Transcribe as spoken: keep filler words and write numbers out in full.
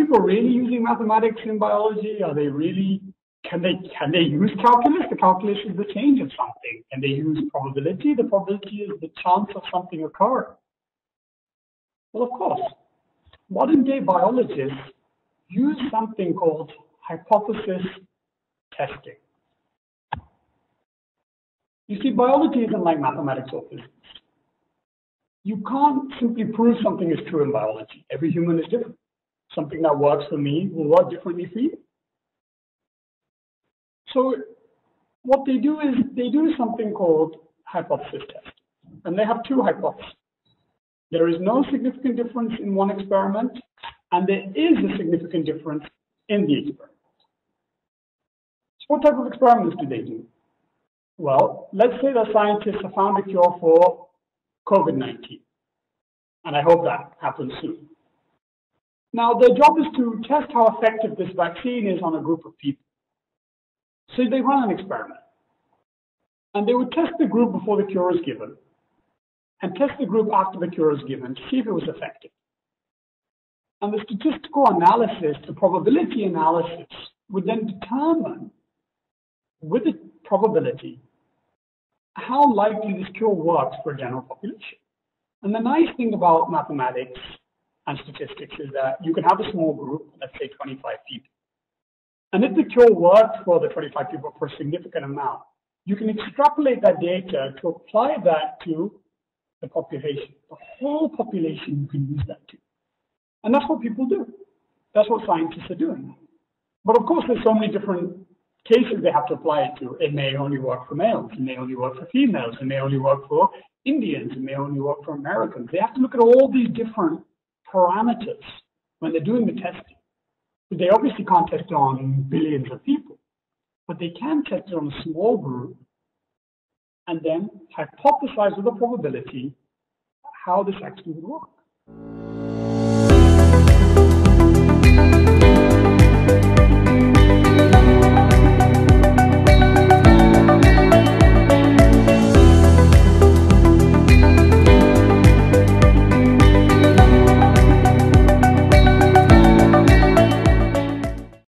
people really using mathematics in biology? Are they really, can they, can they use calculus? The calculus is the change of something. Can they use probability? The probability is the chance of something occurring. Well, of course, modern day biologists use something called hypothesis testing. You see, biology isn't like mathematics or physics. You can't simply prove something is true in biology. Every human is different. Something that works for me will work differently for you. So what they do is they do something called hypothesis test. And they have two hypotheses. There is no significant difference in one experiment, and there is a significant difference in the experiment. So what type of experiments do they do? Well, let's say that scientists have found a cure for COVID nineteen, and I hope that happens soon. Now, their job is to test how effective this vaccine is on a group of people. So they run an experiment, and they would test the group before the cure is given, and test the group after the cure is given to see if it was effective. And the statistical analysis, the probability analysis, would then determine with the probability how likely this cure works for a general population. And the nice thing about mathematics and statistics is that you can have a small group, let's say twenty-five people. And if the cure works for the twenty-five people for a significant amount, you can extrapolate that data to apply that to the population, the whole population you can use that to. And that's what people do. That's what scientists are doing. But of course, there's so many different cases they have to apply it to. It may only work for males, it may only work for females, it may only work for Indians, it may only work for Americans. They have to look at all these different parameters when they're doing the testing. But they obviously can't test on billions of people, but they can test it on a small group and then hypothesize with a probability how this actually would work.